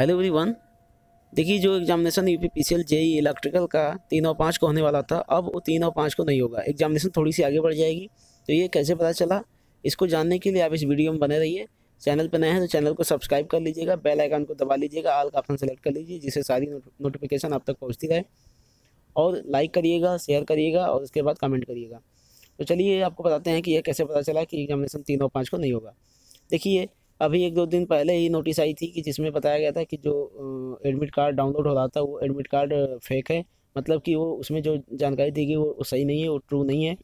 Hello everyone, देखिए जो examination UPPCL JEE electrical का 3 और 5 को होने वाला था, अब वो 3 और 5 को नहीं होगा। एग्जामिनेशन थोड़ी सी आगे बढ़ जाएगी। तो ये कैसे पता चला, इसको जानने के लिए आप इस वीडियो में बने रहिए। चैनल पर नए हैं तो चैनल को सब्सक्राइब कर लीजिएगा, बेल आइकन को दबा लीजिएगा, ऑल का ऑप्शन सेलेक्ट कर लीजिए जिससे सारी नोटिफिकेशन आप तक पहुँचती रहे। और लाइक करिएगा, शेयर करिएगा और उसके बाद कमेंट करिएगा। तो चलिए आपको बताते हैं कि यह कैसे पता चला कि एग्जामिनेशन 3 और 5 को नहीं होगा। देखिए अभी 1-2 दिन पहले ही नोटिस आई थी कि जिसमें बताया गया था कि जो एडमिट कार्ड डाउनलोड हो रहा था वो एडमिट कार्ड फेक है, मतलब कि वो उसमें जो जानकारी दी गई वो सही नहीं है, वो ट्रू नहीं है।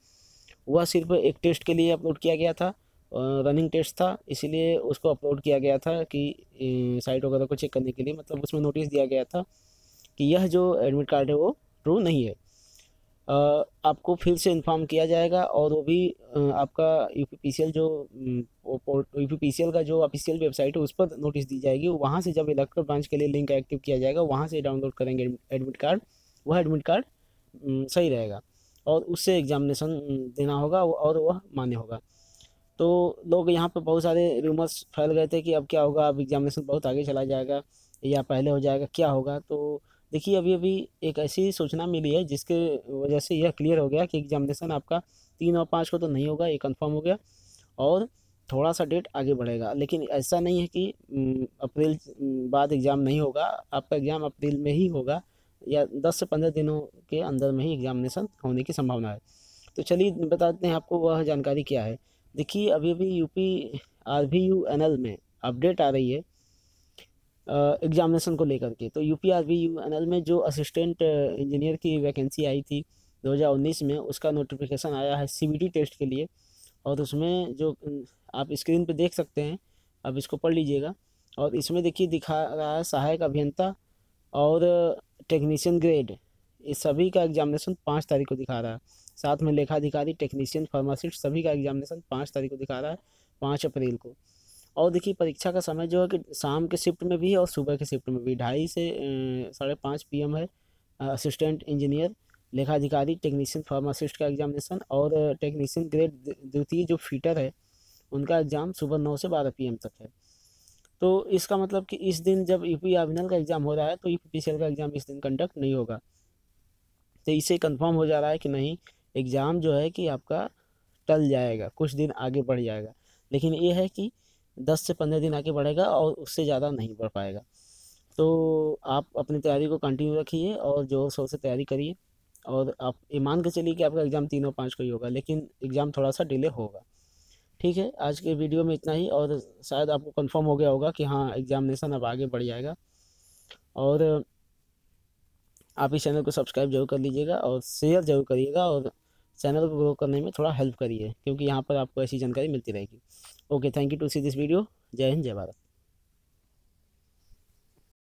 वह सिर्फ एक टेस्ट के लिए अपलोड किया गया था, रनिंग टेस्ट था, इसीलिए उसको अपलोड किया गया था कि साइट वगैरह को चेक करने के लिए। मतलब उसमें नोटिस दिया गया था कि यह जो एडमिट कार्ड है वो ट्रू नहीं है, आपको फिर से इन्फॉर्म किया जाएगा। और वो भी आपका यूपीपीसीएल जो यूपीपीसीएल का जो ऑफिशियल वेबसाइट है उस पर नोटिस दी जाएगी। वहाँ से जब इलेक्ट्रिकल ब्रांच के लिए लिंक एक्टिव किया जाएगा वहाँ से डाउनलोड करेंगे एडमिट कार्ड, वह एडमिट कार्ड सही रहेगा और उससे एग्जामिनेशन देना होगा और वह मान्य होगा। तो लोग यहाँ पर बहुत सारे रूमर्स फैल गए थे कि अब क्या होगा, अब एग्जामिनेशन बहुत आगे चला जाएगा या पहले हो जाएगा, क्या होगा। तो देखिए अभी अभी एक ऐसी सूचना मिली है जिसके वजह से यह क्लियर हो गया कि एग्जामिनेशन आपका 3 और 5 को तो नहीं होगा, ये कंफर्म हो गया। और थोड़ा सा डेट आगे बढ़ेगा, लेकिन ऐसा नहीं है कि अप्रैल बाद एग्ज़ाम नहीं होगा। आपका एग्ज़ाम अप्रैल में ही होगा या 10 से 15 दिनों के अंदर में ही एग्जामिनेशन होने की संभावना है। तो चलिए बताते हैं आपको वह जानकारी क्या है। देखिए अभी अभी UPRVUNL में अपडेट आ रही है एग्जामिनेशन को लेकर के। तो UPRVUNL में जो असिस्टेंट इंजीनियर की वैकेंसी आई थी 2019 में, उसका नोटिफिकेशन आया है CBT टेस्ट के लिए। और उसमें जो आप स्क्रीन पे देख सकते हैं, आप इसको पढ़ लीजिएगा। और इसमें देखिए दिखा रहा है सहायक अभियंता और टेक्नीशियन ग्रेड, इस सभी का एग्जामिनेशन 5 तारीख को दिखा रहा है। साथ में लेखाधिकारी, टेक्नीशियन, फार्मासिस्ट सभी का एग्जामिनेशन 5 तारीख को दिखा रहा है, 5 अप्रैल को। और देखिए परीक्षा का समय जो है कि शाम के शिफ्ट में भी है और सुबह के शिफ्ट में भी। 2:30 से 5:30 PM है असिस्टेंट इंजीनियर, लेखाधिकारी, टेक्नीशियन, फार्मासिस्ट का एग्जामिनेशन। और टेक्नीशियन ग्रेड द्वितीय जो फीटर है उनका एग्ज़ाम सुबह 9 से 12 PM तक है। तो इसका मतलब कि इस दिन जब UPRVUNL का एग्ज़ाम हो रहा है तो UPPCL का एग्ज़ाम इस दिन कंडक्ट नहीं होगा। तो इससे कन्फर्म हो जा रहा है कि नहीं, एग्ज़ाम जो है कि आपका टल जाएगा, कुछ दिन आगे बढ़ जाएगा। लेकिन ये है कि 10 से 15 दिन आगे बढ़ेगा और उससे ज़्यादा नहीं बढ़ पाएगा। तो आप अपनी तैयारी को कंटिन्यू रखिए और जोर शोर से तैयारी करिए। और आप ये मान के चलिए कि आपका एग्ज़ाम 3 और 5 को ही होगा, लेकिन एग्ज़ाम थोड़ा सा डिले होगा। ठीक है, आज के वीडियो में इतना ही। और शायद आपको कंफर्म हो गया होगा कि हाँ एग्जामिनेशन अब आगे बढ़ जाएगा। और आप इस चैनल को सब्सक्राइब जरूर कर लीजिएगा और शेयर जरूर करिएगा और चैनल को ग्रो करने में थोड़ा हेल्प करिए, क्योंकि यहाँ पर आपको ऐसी जानकारी मिलती रहेगी। Okay, thank you to see this video. जय हिंद, जय भारत।